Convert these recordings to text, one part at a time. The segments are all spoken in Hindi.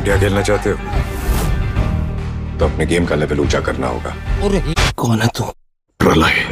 इंडिया खेलना चाहते हो तो अपने गेम का लेवल ऊंचा करना होगा। कौन है तू? प्रलय।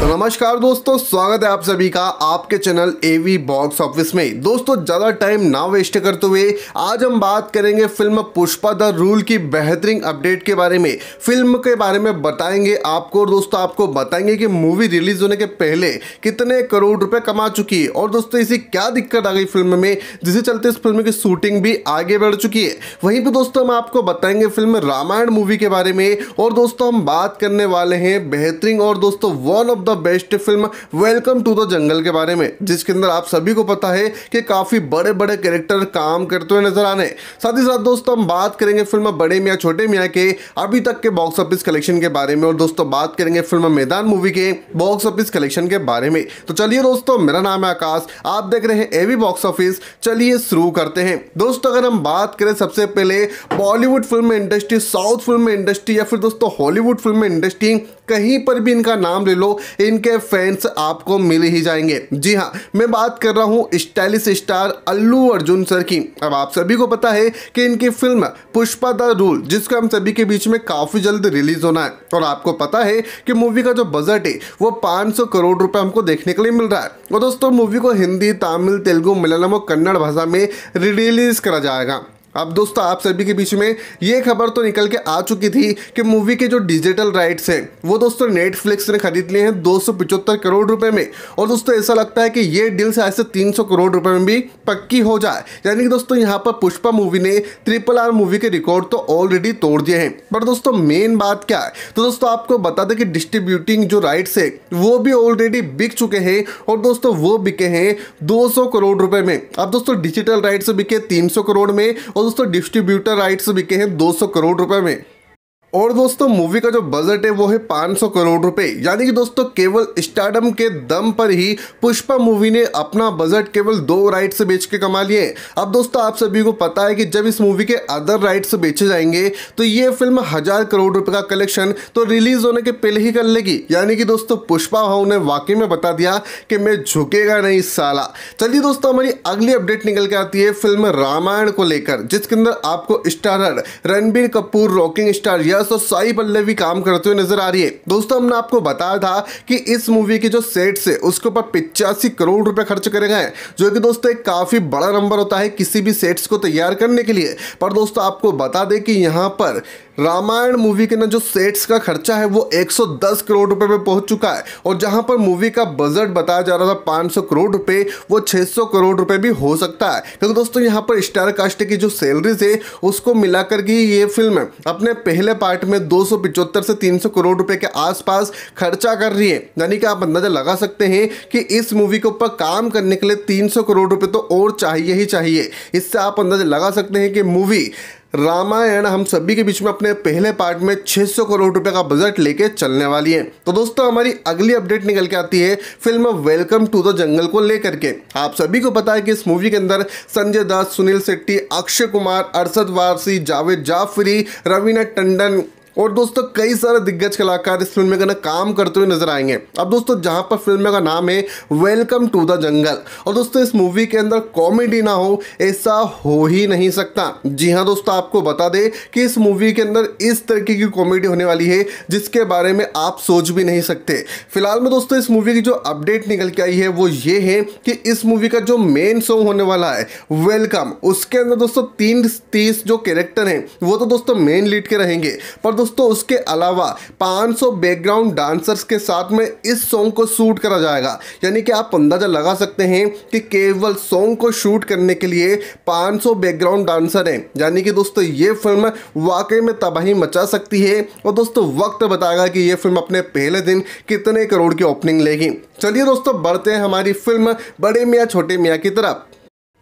तो नमस्कार दोस्तों, स्वागत है आप सभी का आपके चैनल एवी बॉक्स ऑफिस में। दोस्तों ज़्यादा टाइम ना वेस्ट करते हुए आज हम बात करेंगे फिल्म पुष्पा द रूल की बेहतरीन अपडेट के बारे में। फिल्म के बारे में बताएंगे आपको और दोस्तों आपको बताएंगे कि मूवी रिलीज होने के पहले कितने करोड़ रुपये कमा चुकी है और दोस्तों इसी क्या दिक्कत आ गई फिल्म में, जिसे चलते इस फिल्म की शूटिंग भी आगे बढ़ चुकी है। वहीं पर दोस्तों हम आपको बताएंगे फिल्म रामायण मूवी के बारे में और दोस्तों हम बात करने वाले हैं बेहतरीन और दोस्तों one of the best film welcome to the jungle के बारे में, जिसके अंदर आप सभी को पता है कि काफी बड़े बड़े कैरेक्टर काम करते हुए नजर आने। साथ ही साथ दोस्तों हम बात करेंगे फिल्म बड़े मियाँ छोटे मियाँ के अभी तक के बॉक्स ऑफिस कलेक्शन के बारे में और दोस्तों बात करेंगे फिल्म मैदान मूवी के बॉक्स ऑफिस कलेक्शन के बारे में। तो चलिए दोस्तों, मेरा नाम है आकाश, आप देख रहे हैं एवी बॉक्स ऑफिस। चलिए शुरू करते हैं। दोस्तों अगर हम बात करें सबसे पहले Bollywood film industry, south film industry या फिर दोस्तों हॉलीवुड फिल्म इंडस्ट्री, कहीं पर भी इनका नाम ले लो, इनके फैंस आपको मिल ही जाएंगे। जी हाँ, मैं बात कर रहा हूँ stylish star Allu Arjun sir की। अब आप सभी को पता है कि इनकी फिल्म पुष्पा द रूल, जिसका हम सभी के बीच में काफ़ी जल्द रिलीज होना है और आपको पता है कि मूवी का जो बजट है वो 500 करोड़ रुपए हमको देखने के लिए मिल रहा है। और दोस्तों मूवी को हिंदी, तमिल, तेलुगु, मलयालम और कन्नड़ भाषा में रिलीज करा जाएगा। अब दोस्तों आप सभी के बीच में ये खबर तो निकल के आ चुकी थी कि मूवी के जो डिजिटल राइट्स हैं वो दोस्तों नेटफ्लिक्स ने खरीद लिए हैं 275 करोड़ रुपए में। और दोस्तों ऐसा लगता है कि ये डील शायद से 300 करोड़ रुपए में भी पक्की हो जाए। यानी कि दोस्तों यहाँ पर पुष्पा मूवी ने RRR मूवी के रिकॉर्ड तो ऑलरेडी तोड़ दिए हैं। पर दोस्तों मेन बात क्या है, तो दोस्तों आपको बता दें कि डिस्ट्रीब्यूटिंग जो राइट्स है वो भी ऑलरेडी बिक चुके हैं और दोस्तों वो बिके हैं 200 करोड़ रुपये में। अब दोस्तों डिजिटल राइट्स बिके 300 करोड़ में और दोस्तों डिस्ट्रीब्यूटर राइट्स बिके हैं 200 करोड़ रुपए में। और दोस्तों मूवी का जो बजट है वो है 500 करोड़ रुपए। यानी कि दोस्तों केवल स्टारडम के दम पर ही पुष्पा मूवी ने अपना बजट केवल 2 राइट्स बेच के कमा लिए। अब दोस्तों आप सभी को पता है कि जब इस मूवी के अदर राइट्स बेचे जाएंगे तो ये फिल्म 1000 करोड़ रुपए का कलेक्शन तो रिलीज होने के पहले ही कर लेगी। यानी कि दोस्तों पुष्पा भाव ने वाकई में बता दिया कि मैं झुकेगा नहीं साला। चलिए दोस्तों हमारी अगली अपडेट निकल के आती है फिल्म रामायण को लेकर, जिसके अंदर आपको starrer Ranbir Kapoor, rocking star तो साई पल्लवी काम करते हुए नजर आ रही है। दोस्तों हमने आपको बताया था कि इस मूवी के जो सेट्स है उसके ऊपर 85 करोड़ रुपए खर्च करे गए, जो कि दोस्तों एक काफी बड़ा नंबर होता है किसी भी सेट्स को तैयार करने के लिए। पर दोस्तों आपको बता दें कि यहाँ पर रामायण मूवी के ना जो सेट्स का खर्चा है वो 110 करोड़ रुपए में पहुंच चुका है और जहां पर मूवी का बजट बताया जा रहा था 500 करोड़ रुपए, वो 600 करोड़ रुपए भी हो सकता है। क्योंकि दोस्तों यहां पर स्टार कास्ट की जो सैलरीज है उसको मिलाकर के ये फिल्म अपने पहले पार्ट में 275 से 300 करोड़ रुपए के आसपास खर्चा कर रही है। यानी कि आप अंदाजा लगा सकते हैं कि इस मूवी के ऊपर काम करने के लिए 300 करोड़ रुपये तो और चाहिए ही चाहिए। इससे आप अंदाजा लगा सकते हैं कि मूवी रामायण हम सभी के बीच में अपने पहले पार्ट में 600 करोड़ रुपए का बजट लेके चलने वाली है। तो दोस्तों हमारी अगली अपडेट निकल के आती है film welcome to the jungle को लेकर के। आप सभी को पता है कि इस मूवी के अंदर संजय दत्त, सुनील शेट्टी, अक्षय कुमार, अरसद वारसी, जावेद जाफरी, रवीना टंडन और दोस्तों कई सारे दिग्गज कलाकार इस फिल्म में काम करते हुए नजर आएंगे। अब दोस्तों जहां पर फिल्म का नाम है वेलकम टू द जंगल और दोस्तों इस मूवी के अंदर कॉमेडी ना हो ऐसा हो ही नहीं सकता। जी हां दोस्तों आपको बता दें कि इस मूवी के अंदर इस तरीके की कॉमेडी होने वाली है जिसके बारे में आप सोच भी नहीं सकते। फिलहाल में दोस्तों इस मूवी की जो अपडेट निकल के आई है वो ये है कि इस मूवी का जो मेन सॉन्ग होने वाला है वेलकम, उसके अंदर दोस्तों 330 जो कैरेक्टर हैं वो तो दोस्तों मेन लीड के रहेंगे, पर दोस्तों उसके अलावा 500 बैकग्राउंड डांसर्स के साथ में इस सॉन्ग को शूट करा जाएगा। यानी कि आप अंदाजा लगा सकते हैं कि केवल सॉन्ग को शूट करने के लिए 500 बैकग्राउंड डांसर हैं। यानी कि दोस्तों ये फिल्म वाकई में तबाही मचा सकती है और दोस्तों वक्त बताएगा कि ये फिल्म अपने पहले दिन कितने करोड़ की ओपनिंग लेगी। चलिए दोस्तों बढ़ते हैं हमारी फिल्म बड़े मियाँ छोटे मियाँ की तरफ।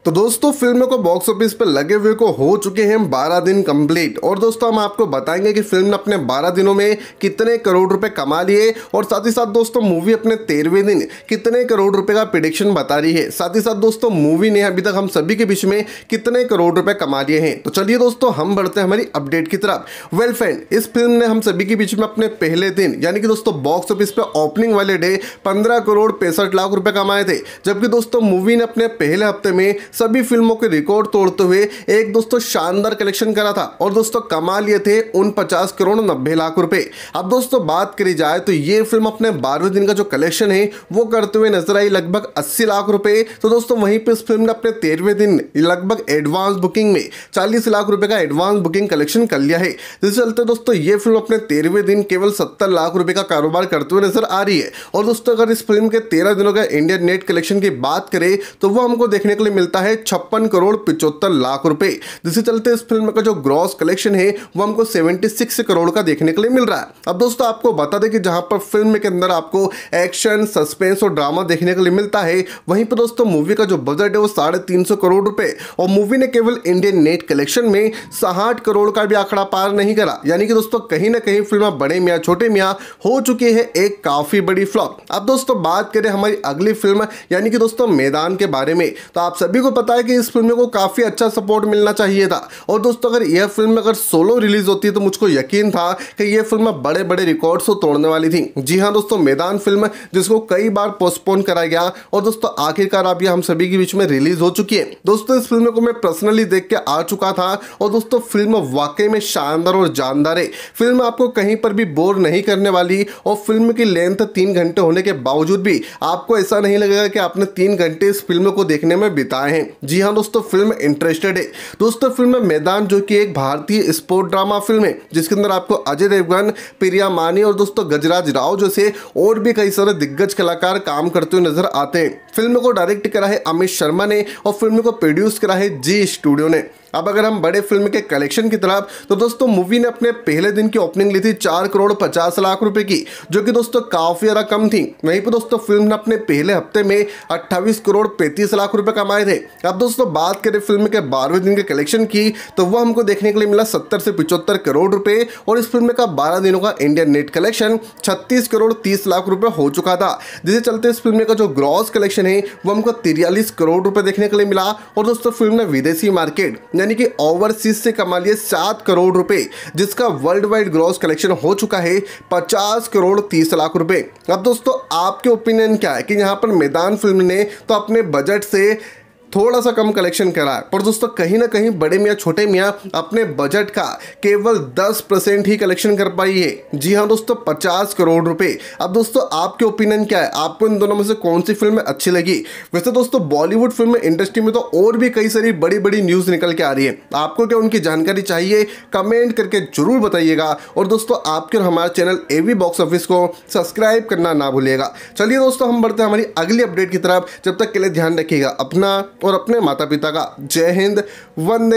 तो दोस्तों फिल्म को बॉक्स ऑफिस पर लगे हुए को हो चुके हैं 12 दिन कंप्लीट और दोस्तों हम आपको बताएंगे कि फिल्म ने अपने 12 दिनों में कितने करोड़ रुपए कमा लिए और साथ ही साथ दोस्तों मूवी अपने 13वें दिन कितने करोड़ रुपए का प्रेडिक्शन बता रही है। साथ ही साथ दोस्तों मूवी ने अभी तक हम सभी के बीच में कितने करोड़ रुपये कमा लिए हैं। तो चलिए दोस्तों हम बढ़ते हैं हमारी अपडेट की तरफ। वेल फ्रेंड, इस फिल्म ने हम सभी के बीच में अपने पहले दिन यानी कि दोस्तों बॉक्स ऑफिस पर ओपनिंग वाले डे 15 करोड़ 65 लाख रुपये कमाए थे, जबकि दोस्तों मूवी ने अपने पहले हफ्ते में सभी फिल्मों के रिकॉर्ड तोड़ते हुए एक दोस्तों शानदार कलेक्शन करा था और दोस्तों कमा लिए थे उन 50 करोड़ 90 लाख रुपए। अब दोस्तों बात करी जाए तो ये फिल्म अपने 12 दिन का जो कलेक्शन है वो करते हुए नजर आई लगभग 80 लाख रुपए। तो दोस्तों वहीं पे इस फिल्म ने अपने 13वें दिन लगभग एडवांस बुकिंग में 40 लाख रुपए का एडवांस बुकिंग कलेक्शन कर लिया है, जिससे चलते दोस्तों ये फिल्म अपने 13वें दिन केवल 70 लाख रुपए का कारोबार करते हुए नजर आ रही है। और दोस्तों अगर इस फिल्म के 13 दिनों का इंडियन नेट कलेक्शन की बात करें तो वो हमको देखने के लिए मिलता है 56 करोड़ 75 लाख रुपए, जिससे चलते इस फिल्म का जो ग्रॉस कलेक्शन है वो हमको 76 करोड़ का देखने के लिए मिल रहा है। अब दोस्तों आपको बता दें कि जहां पर फिल्म के अंदर आपको एक्शन, सस्पेंस और ड्रामा देखने के लिए मिलता है, वहीं पर दोस्तों मूवी का जो बजट है वो 350 करोड़ रुपए और मूवी ने केवल इंडियन नेट कलेक्शन में 60 करोड़ का भी आंकड़ा पार नहीं करा। यानी कि दोस्तों कहीं ना कहीं फिल्म बड़े मियां छोटे मियां हो चुकी है एक काफी बड़ी फ्लॉप। अब दोस्तों बात करें हमारी अगली फिल्म यानी कि दोस्तों मैदान के बारे में, तो आप सभी को पता है कि इस फिल्म को काफी अच्छा सपोर्ट मिलना चाहिए था और दोस्तों अगर यह फिल्म अगर सोलो रिलीज होती तो मुझको यकीन था कि यह फिल्म बड़े बड़े रिकॉर्ड्स को तोड़ने वाली थी। जी हाँ दोस्तों, मैदान फिल्म जिसको कई बार पोस्टपोन कराया गया और दोस्तों आखिरकार अब यह हम सभी के बीच में रिलीज हो चुकी है। दोस्तों इस फिल्म को मैं पर्सनली देख के आ चुका था और दोस्तों फिल्म वाकई में शानदार और जानदार है। फिल्म आपको कहीं पर भी बोर नहीं करने वाली और फिल्म की लेंथ 3 घंटे होने के बावजूद भी आपको ऐसा नहीं लगेगा कि आपने 3 घंटे इस फिल्म को देखने में बिताए हैं। जी हाँ दोस्तों, फिल्म इंटरेस्टेड है। दोस्तों फिल्म मैदान जो कि एक भारतीय स्पोर्ट ड्रामा फिल्म है जिसके अंदर आपको अजय देवगन, प्रिया मानी और दोस्तों गजराज राव जैसे और भी कई सारे दिग्गज कलाकार काम करते हुए नजर आते हैं। फिल्म को डायरेक्ट करा है अमित शर्मा ने और फिल्म को प्रोड्यूस करा है जी स्टूडियो ने। अब अगर हम बड़े फिल्म के कलेक्शन की तरफ, तो दोस्तों मूवी ने अपने पहले दिन की ओपनिंग ली थी 4 करोड़ 50 लाख रुपए की, जो कि दोस्तों काफी ज़्यादा कम थी। वहीं पर दोस्तों फिल्म ने अपने पहले हफ्ते में 28 करोड़ 35 लाख रुपए कमाए थे। अब दोस्तों बात करें फिल्म के 12वें दिन के कलेक्शन की, तो वह हमको देखने के लिए मिला 70 से 75 करोड़ रुपए और इस फिल्म का 12 दिनों का Indian net collection 36 crore 30 lakh रुपए हो चुका था, जिसे चलते इस फिल्म का जो ग्रॉस कलेक्शन है वो हमको 43 करोड़ रुपए देखने के लिए मिला। और दोस्तों फिल्म ने विदेशी मार्केट यानी कि ओवरसीज से कमा लिए 7 करोड़ रुपए, जिसका वर्ल्ड वाइड ग्रॉस कलेक्शन हो चुका है 50 करोड़ 30 लाख रुपए। अब दोस्तों आपके ओपिनियन क्या है कि यहाँ पर मैदान फिल्म ने तो अपने बजट से थोड़ा सा कम कलेक्शन करा है, पर दोस्तों कहीं ना कहीं बड़े मियाँ छोटे मियाँ अपने बजट का केवल 10% ही कलेक्शन कर पाई है। जी हाँ दोस्तों, 50 करोड़ रुपए। अब दोस्तों आपके ओपिनियन क्या है, आपको इन दोनों में से कौन सी फिल्म अच्छी लगी? वैसे दोस्तों बॉलीवुड फिल्म इंडस्ट्री में तो और भी कई सारी बड़ी बड़ी न्यूज़ निकल के आ रही है, आपको क्या उनकी जानकारी चाहिए? कमेंट करके जरूर बताइएगा। और दोस्तों आपके और हमारे चैनल AV बॉक्स ऑफिस को सब्सक्राइब करना ना भूलिएगा। चलिए दोस्तों हम बढ़ते हैं हमारी अगली अपडेट की तरफ। जब तक के लिए ध्यान रखिएगा अपना और अपने माता पिता का। जय हिंद, वंदे